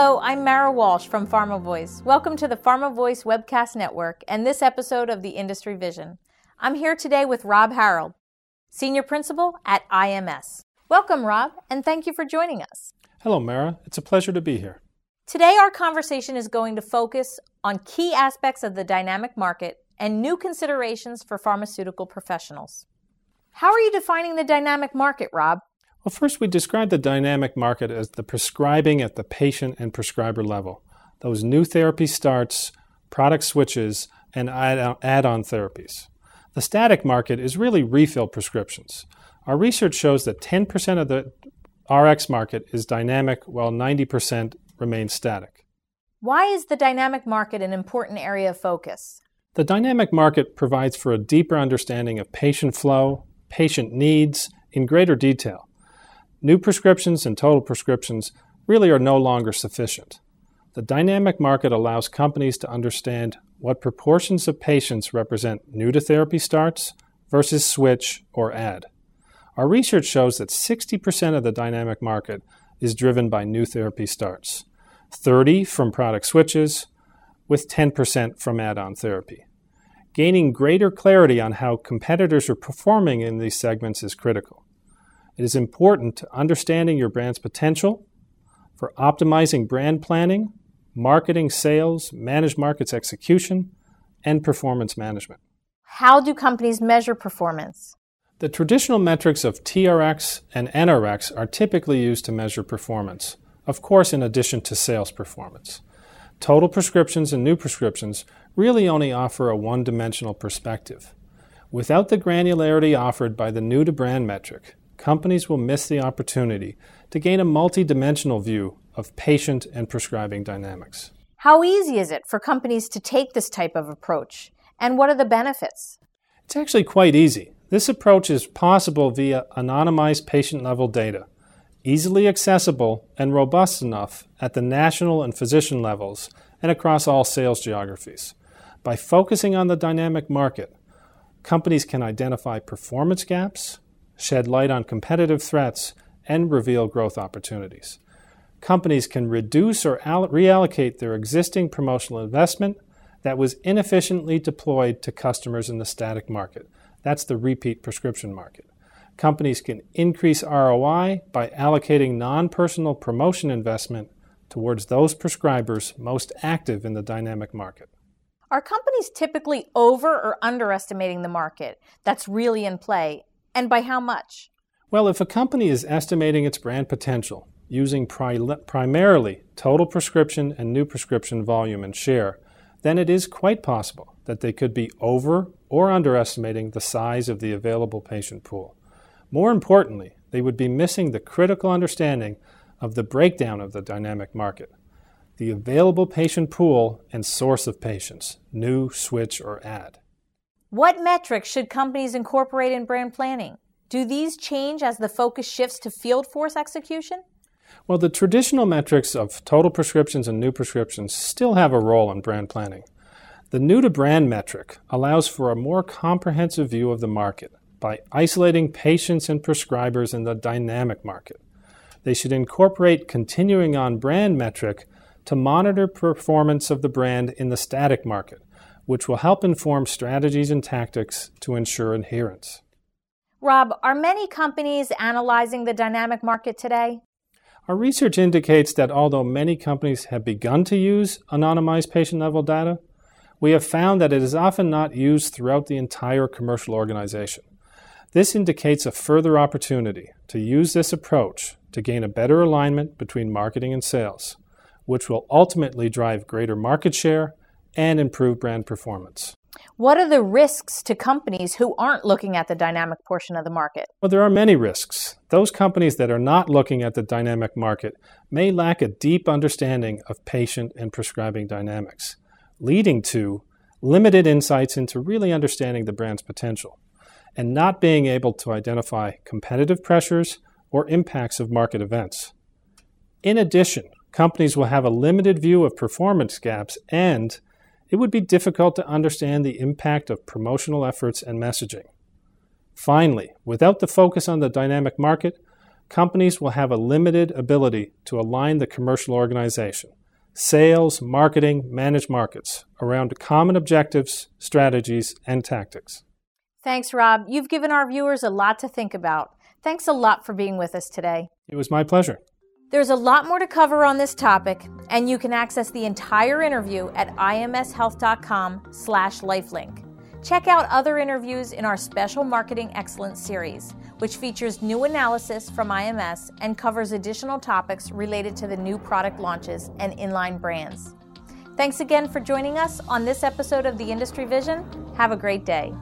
Hello, I'm Mara Walsh from PharmaVoice. Welcome to the PharmaVoice webcast network and this episode of the Industry Vision. I'm here today with Rob Harald, Senior Principal at IMS. Welcome, Rob, and thank you for joining us. Hello, Mara. It's a pleasure to be here. Today, our conversation is going to focus on key aspects of the dynamic market and new considerations for pharmaceutical professionals. How are you defining the dynamic market, Rob? Well, first, we describe the dynamic market as the prescribing at the patient and prescriber level. Those new therapy starts, product switches, and add-on therapies. The static market is really refill prescriptions. Our research shows that 10% of the Rx market is dynamic, while 90% remains static. Why is the dynamic market an important area of focus? The dynamic market provides for a deeper understanding of patient flow, patient needs in greater detail. New prescriptions and total prescriptions really are no longer sufficient. The dynamic market allows companies to understand what proportions of patients represent new-to-therapy starts versus switch or add. Our research shows that 60% of the dynamic market is driven by new therapy starts, 30% from product switches, with 10% from add-on therapy. Gaining greater clarity on how competitors are performing in these segments is critical. It is important to understanding your brand's potential for optimizing brand planning, marketing, sales, managed markets execution, and performance management. How do companies measure performance? The traditional metrics of TRx and NRx are typically used to measure performance, of course, in addition to sales performance. Total prescriptions and new prescriptions really only offer a one-dimensional perspective. Without the granularity offered by the new-to-brand metric, companies will miss the opportunity to gain a multidimensional view of patient and prescribing dynamics. How easy is it for companies to take this type of approach? And what are the benefits? It's actually quite easy. This approach is possible via anonymized patient-level data, easily accessible and robust enough at the national and physician levels and across all sales geographies. By focusing on the dynamic market, companies can identify performance gaps, shed light on competitive threats, and reveal growth opportunities. Companies can reduce or reallocate their existing promotional investment that was inefficiently deployed to customers in the static market. That's the repeat prescription market. Companies can increase ROI by allocating non-personal promotion investment towards those prescribers most active in the dynamic market. Are companies typically over or underestimating the market that's really in play? And by how much? Well, if a company is estimating its brand potential using primarily total prescription and new prescription volume and share, then it is quite possible that they could be over or underestimating the size of the available patient pool. More importantly, they would be missing the critical understanding of the breakdown of the dynamic market, the available patient pool and source of patients, new, switch, or add. What metrics should companies incorporate in brand planning? Do these change as the focus shifts to field force execution? Well, the traditional metrics of total prescriptions and new prescriptions still have a role in brand planning. The new-to-brand metric allows for a more comprehensive view of the market by isolating patients and prescribers in the dynamic market. They should incorporate continuing on-brand metric to monitor performance of the brand in the static market, which will help inform strategies and tactics to ensure adherence. Rob, are many companies analyzing the dynamic market today? Our research indicates that although many companies have begun to use anonymized patient-level data, we have found that it is often not used throughout the entire commercial organization. This indicates a further opportunity to use this approach to gain a better alignment between marketing and sales, which will ultimately drive greater market share and improve brand performance. What are the risks to companies who aren't looking at the dynamic portion of the market? Well, there are many risks. Those companies that are not looking at the dynamic market may lack a deep understanding of patient and prescribing dynamics, leading to limited insights into really understanding the brand's potential and not being able to identify competitive pressures or impacts of market events. In addition, companies will have a limited view of performance gaps, and it would be difficult to understand the impact of promotional efforts and messaging. Finally, without the focus on the dynamic market, companies will have a limited ability to align the commercial organization, sales, marketing, managed markets, around common objectives, strategies, and tactics. Thanks, Rob. You've given our viewers a lot to think about. Thanks a lot for being with us today. It was my pleasure. There's a lot more to cover on this topic, and you can access the entire interview at imshealth.com/lifelink. Check out other interviews in our special Marketing Excellence series, which features new analysis from IMS and covers additional topics related to the new product launches and inline brands. Thanks again for joining us on this episode of The Industry Vision. Have a great day.